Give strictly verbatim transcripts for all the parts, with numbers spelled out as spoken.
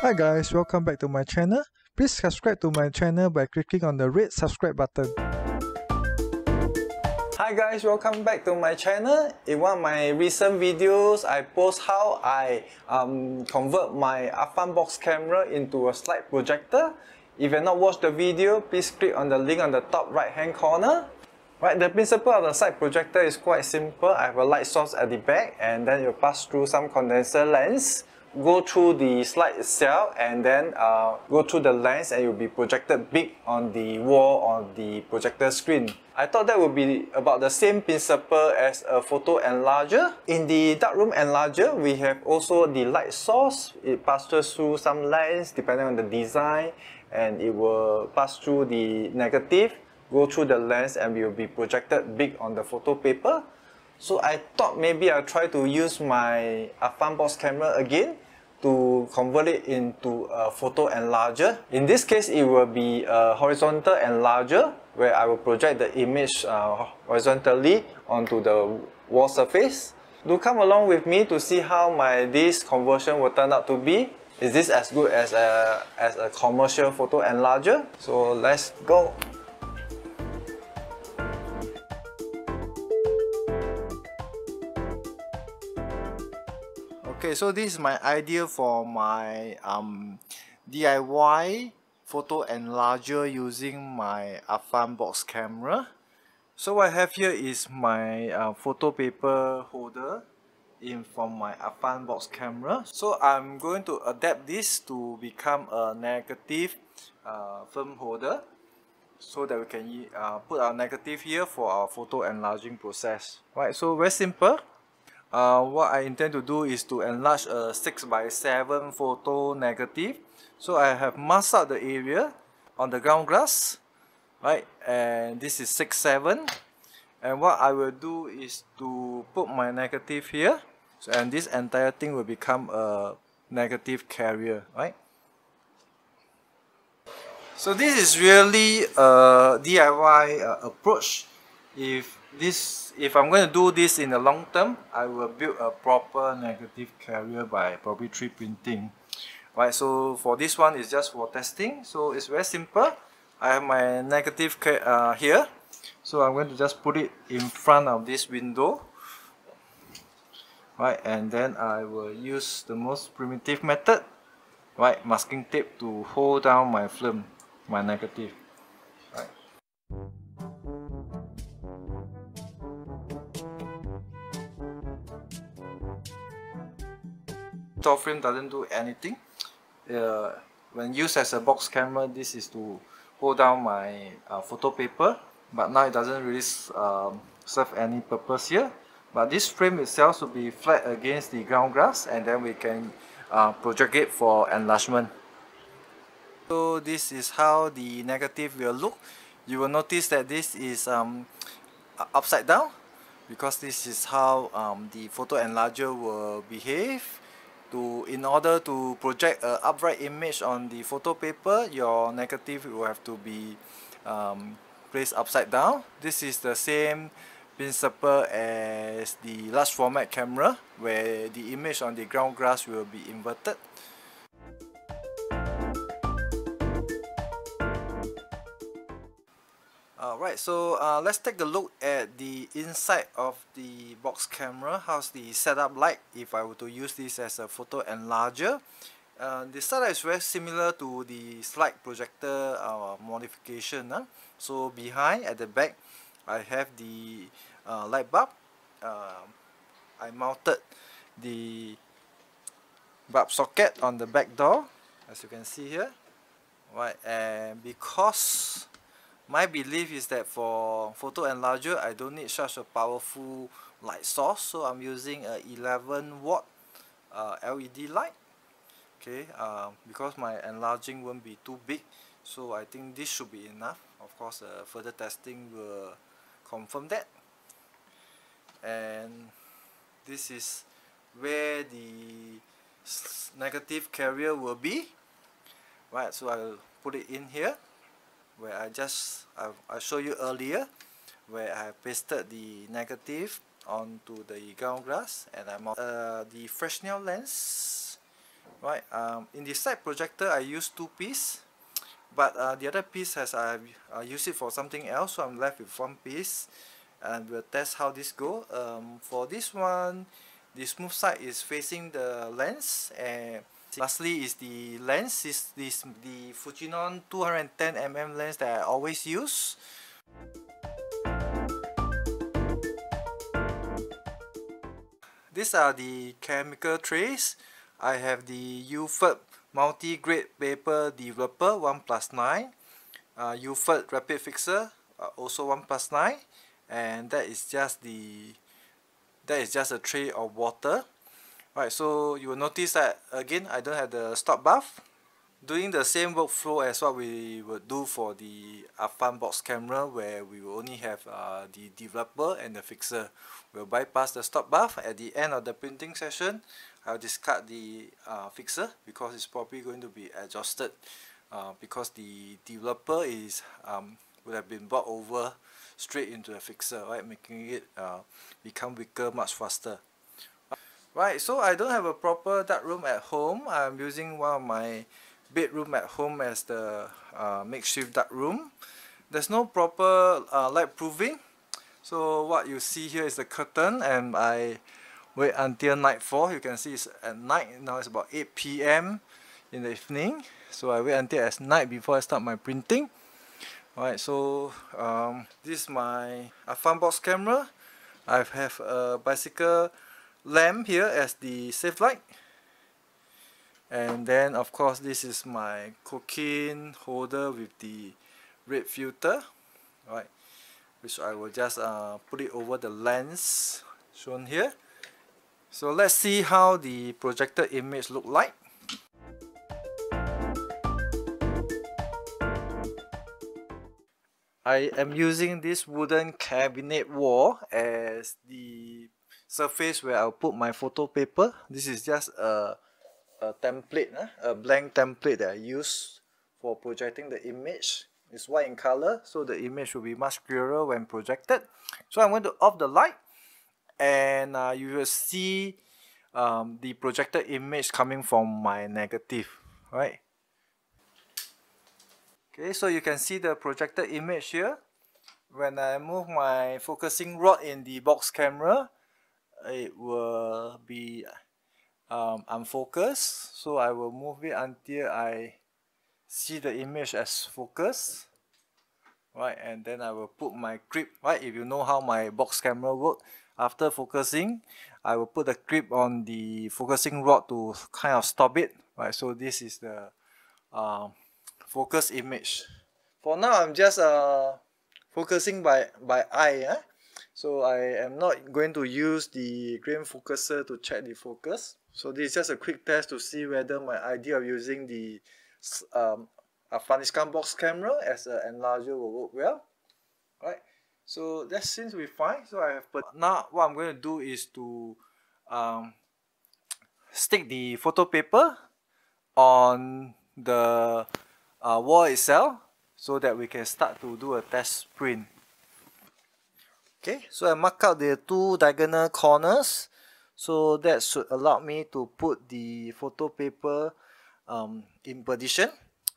Hi guys, welcome back to my channel. Please subscribe to my channel by clicking on the red subscribe button. Hi guys, welcome back to my channel. In one of my recent videos, I post how I um, convert my Afghan box camera into a slide projector. If you have not watched the video, please click on the link on the top right hand corner. Right, the principle of the slide projector is quite simple. I have a light source at the back and then you pass through some condenser lens, go through the slide itself and then uh, go through the lens and you'll be projected big on the wall on the projector screen. I thought that would be about the same principle as a photo enlarger. In the darkroom enlarger, we have also the light source. It passes through some lens depending on the design and it will pass through the negative, go through the lens and we will be projected big on the photo paper. So I thought maybe I'll try to use my Afghan box camera again to convert it into a photo enlarger. In this case, it will be a horizontal enlarger where I will project the image uh, horizontally onto the wall surface. Do come along with me to see how my this conversion will turn out to be. Is this as good as a, as a commercial photo enlarger? So let's go. Okay, so this is my idea for my um, D I Y photo enlarger using my Afghan box camera. So what I have here is my uh, photo paper holder in from my Afghan box camera. So I'm going to adapt this to become a negative uh, film holder so that we can uh, put our negative here for our photo enlarging process. Right, so very simple. Uh, what I intend to do is to enlarge a six by seven photo negative. So I have masked out the area on the ground glass, right? And this is six by seven. And what I will do is to put my negative here. So, and this entire thing will become a negative carrier, right? So this is really a D I Y uh, approach. If this, if I'm going to do this in the long term, I will build a proper negative carrier by probably three D printing. Right, so for this one is just for testing, so it's very simple. I have my negative uh, here, so I'm going to just put it in front of this window. Right, and then I will use the most primitive method, right, masking tape to hold down my film, my negative. Right. Photo frame doesn't do anything. Uh, when used as a box camera, this is to hold down my uh, photo paper, but now it doesn't really um, serve any purpose here. But this frame itself should be flat against the ground glass and then we can uh, project it for enlargement. So this is how the negative will look. You will notice that this is um, upside down because this is how um, the photo enlarger will behave. To, in order to project an upright image on the photo paper, your negative will have to be um, placed upside down. This is the same principle as the large format camera where the image on the ground glass will be inverted. Alright, so uh, let's take a look at the inside of the box camera. How's the setup like if I were to use this as a photo enlarger? Uh, the setup is very similar to the slide projector uh, modification. Huh? So behind, at the back, I have the uh, light bulb. Uh, I mounted the bulb socket on the back door, as you can see here. Right, and because my belief is that for photo enlarger, I don't need such a powerful light source, so I'm using a eleven watt uh, L E D light. Okay, uh, because my enlarging won't be too big, so I think this should be enough. Of course, uh, further testing will confirm that. And this is where the negative carrier will be. Right, so I'll put it in here. Where I just, I, I showed you earlier, where I pasted the negative onto the ground glass and I mount uh, the Fresnel lens right? Um, in the side projector, I used two pieces, but uh, the other piece has I uh, used it for something else, so I'm left with one piece, and we'll test how this goes. Um, for this one, the smooth side is facing the lens, and lastly is the lens. Is this the Fujinon two hundred ten millimeter lens that I always use. These are the chemical trays. I have the Ilford Multigrade Paper Developer one plus nine, uh, Ilford Rapid Fixer uh, also one plus nine, and that is just the that is just a tray of water. Right, so you will notice that again I don't have the stop bath. Doing the same workflow as what we would do for the Afghan Box Camera, where we will only have uh, the developer and the fixer. We'll bypass the stop bath. At the end of the printing session, I'll discard the uh, fixer because it's probably going to be adjusted uh, because the developer is um, would have been brought over straight into the fixer, right, making it uh, become weaker much faster. Right, so I don't have a proper darkroom at home. I'm using one of my bedroom at home as the uh, makeshift dark room. There's no proper uh, light proofing, so what you see here is the curtain, and I wait until nightfall. You can see it's at night now. It's about eight P M in the evening, so I wait until it's night before I start my printing. Alright, so um, this is my Afghan Box Camera. I have a bicycle lamp here as the safe light. And then, of course, this is my cocaine holder with the red filter, right? Which I will just uh, put it over the lens shown here. So let's see how the projected image look like. I am using this wooden cabinet wall as the surface where I'll put my photo paper. This is just a A template, a blank template that I use for projecting the image. It's white in color, so the image will be much clearer when projected. So I'm going to off the light, and uh, you will see um, the projected image coming from my negative, right? Okay, so you can see the projected image here. When I move my focusing rod in the box camera, it will be Um, unfocused, so I will move it until I see the image as focused, right? And then I will put my grip, right? If you know how my box camera works, after focusing, I will put the grip on the focusing rod to kind of stop it, right? So this is the um, focus image. For now, I'm just uh, focusing by by eye, eh? So I am not going to use the grain focuser to check the focus. So this is just a quick test to see whether my idea of using the um, Afghanistan box camera as an enlarger will work well. All right. So that seems to be fine. So I have put, now what I'm going to do is to um, stick the photo paper on the uh, wall itself so that we can start to do a test print. Okay, so I mark out the two diagonal corners. So that should allow me to put the photo paper um, in position.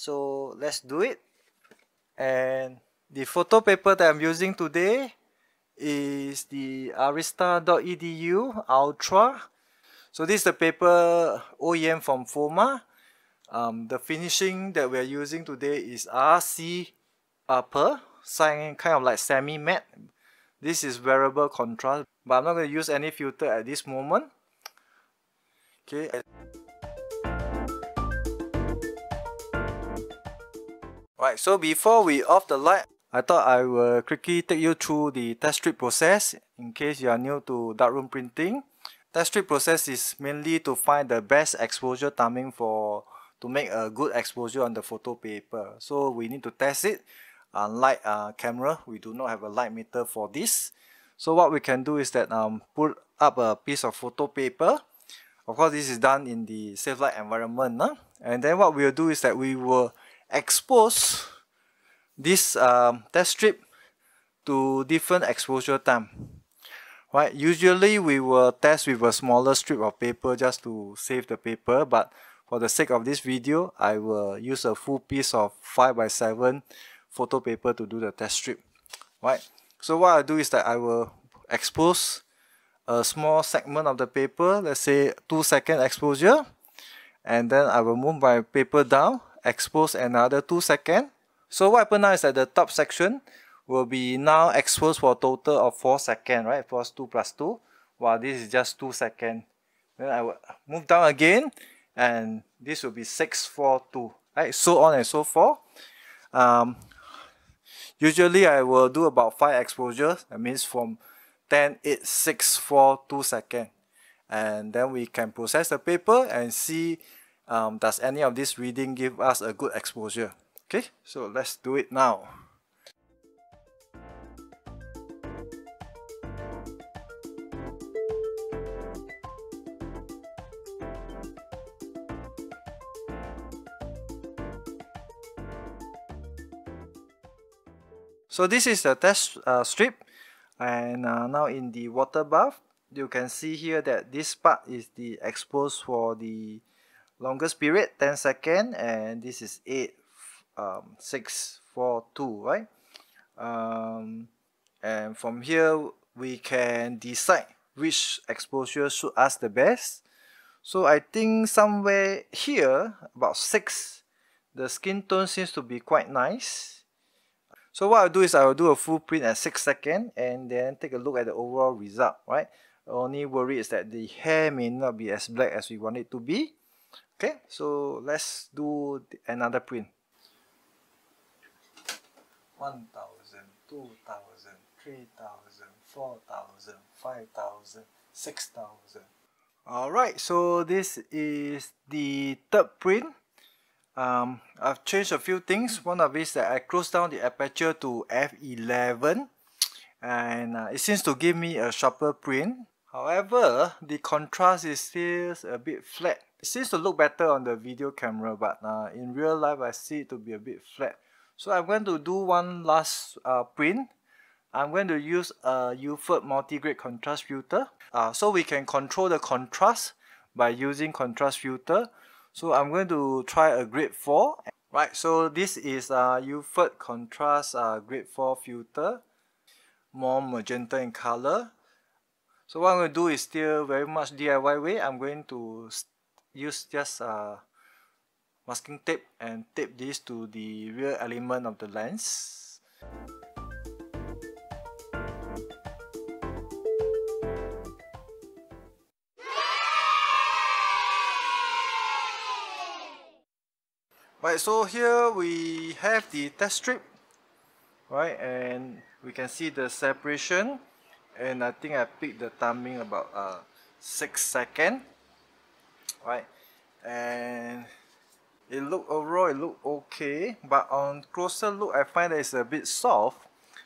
So let's do it. And the photo paper that I'm using today is the Arista dot E D U Ultra. So this is the paper O E M from FOMA. Um, the finishing that we're using today is R C paper, kind of like semi-matte. This is variable contrast, but I'm not going to use any filter at this moment. Okay. Right, so before we off the light, I thought I will quickly take you through the test strip process in case you are new to darkroom printing. Test strip process is mainly to find the best exposure timing for to make a good exposure on the photo paper. So we need to test it. Unlike uh, camera, we do not have a light meter for this. So what we can do is that um, put up a piece of photo paper. Of course, this is done in the safe light environment. Huh? And then what we will do is that we will expose this um, test strip to different exposure time. Right? Usually, we will test with a smaller strip of paper just to save the paper. But For the sake of this video, I will use a full piece of five by seven photo paper to do the test strip. Right. So what I'll do is that I will expose a small segment of the paper, let's say two second exposure, and then I will move my paper down, expose another two seconds. So what happens now is that the top section will be now exposed for a total of four seconds, right? Plus two plus two, while this is just two seconds. Then I will move down again, and this will be six, four, two, right? So on and so forth. Um, usually I will do about five exposures, that means from ten, eight, six, four, two seconds. And then we can process the paper and see um, does any of this reading give us a good exposure. Okay, so let's do it now. So this is the test uh, strip, and uh, now in the water bath, you can see here that this part is the exposed for the longest period, ten seconds, and this is eight, six, four, two, right? Um, and from here, we can decide which exposure should us the best. So I think somewhere here, about six, the skin tone seems to be quite nice. So what I'll do is I'll do a full print at six seconds and then take a look at the overall result, right? The only worry is that the hair may not be as black as we want it to be. Okay, so let's do another print. one thousand, two thousand, three thousand, four thousand, five thousand, six thousand. Alright, so this is the third print. Um, I've changed a few things. One of is that I closed down the aperture to F eleven, and uh, it seems to give me a sharper print. However, the contrast is still a bit flat. It seems to look better on the video camera, but uh, in real life I see it to be a bit flat. So I'm going to do one last uh, print. I'm going to use a Ilford Multigrade contrast filter. Uh, so we can control the contrast by using contrast filter. So I'm going to try a grade four. Right, so this is uh, Ilford Contrast uh, grade four filter. More magenta in color. So what I'm going to do is still very much D I Y way. I'm going to use just uh, masking tape and tape this to the rear element of the lens. Right, so here we have the test strip, right, and we can see the separation, and I think I picked the timing about uh, six seconds, right, and it looked overall, it looked okay, but on closer look I find that it's a bit soft.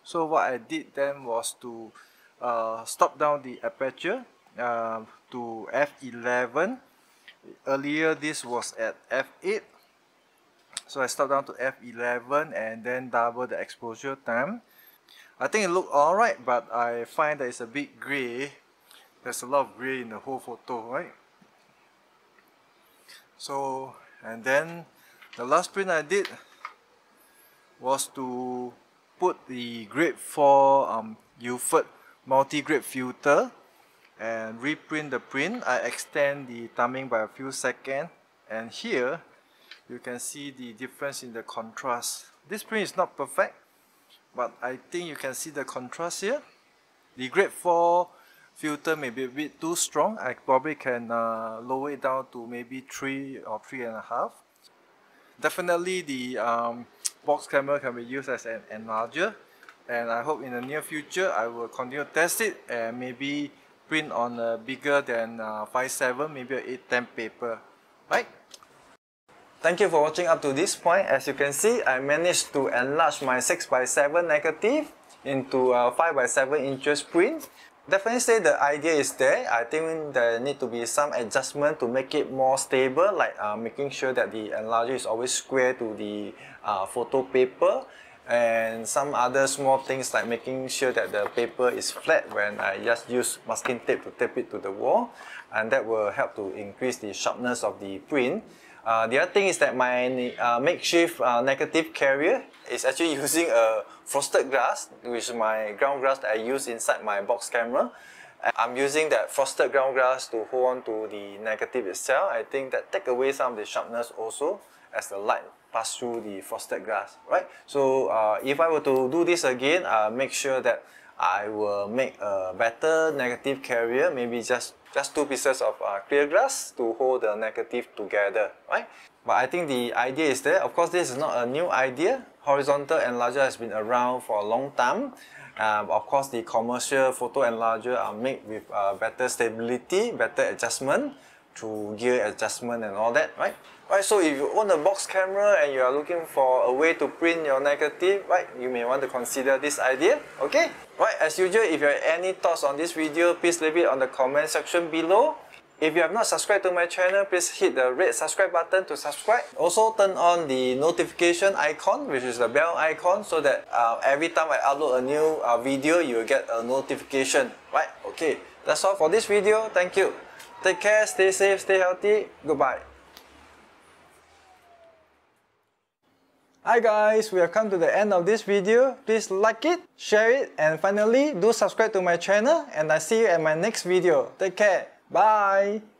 So what I did then was to uh, stop down the aperture uh, to F eleven. Earlier this was at F eight. So I stopped down to F eleven and then double the exposure time. I think it looked alright, but I find that it's a bit grey. There's a lot of grey in the whole photo, right? So, and then the last print I did was to put the grade four um, Ilford Multigrade filter and reprint the print. I extend the timing by a few seconds, and here you can see the difference in the contrast. This print is not perfect, but I think you can see the contrast here. The grade four filter may be a bit too strong. I probably can uh, lower it down to maybe three or three and a half. Definitely the um, box camera can be used as an enlarger, and I hope in the near future I will continue to test it and maybe print on a bigger than uh, five seven, maybe an eight ten paper, right? Thank you for watching up to this point. As you can see, I managed to enlarge my six by seven negative into a five by seven inches print. Definitely say the idea is there. I think there need to be some adjustment to make it more stable, like uh, making sure that the enlarger is always square to the uh, photo paper, and some other small things like making sure that the paper is flat when I just use masking tape to tape it to the wall, and that will help to increase the sharpness of the print. Uh, the other thing is that my uh, makeshift uh, negative carrier is actually using a frosted glass, which is my ground glass that I use inside my box camera. And I'm using that frosted ground glass to hold on to the negative itself. I think that takes away some of the sharpness also as the light passes through the frosted glass, right? So uh, if I were to do this again, I'll make sure that I will make a better negative carrier, maybe just just two pieces of uh, clear glass to hold the negative together, right? But I think the idea is there. Of course, this is not a new idea. Horizontal enlarger has been around for a long time. Um, of course, the commercial photo enlarger are made with uh, better stability, better adjustment through gear adjustment and all that, right? Right, so if you own a box camera and you are looking for a way to print your negative, right, you may want to consider this idea, okay? Right, as usual, if you have any thoughts on this video, please leave it on the comment section below. If you have not subscribed to my channel, please hit the red subscribe button to subscribe. Also, turn on the notification icon, which is the bell icon, so that uh, every time I upload a new uh, video, you will get a notification, right? Okay, that's all for this video. Thank you. Take care, stay safe, stay healthy. Goodbye. Hi guys, we have come to the end of this video. Please like it, share it, and finally do subscribe to my channel, and I see you at my next video. Take care, bye!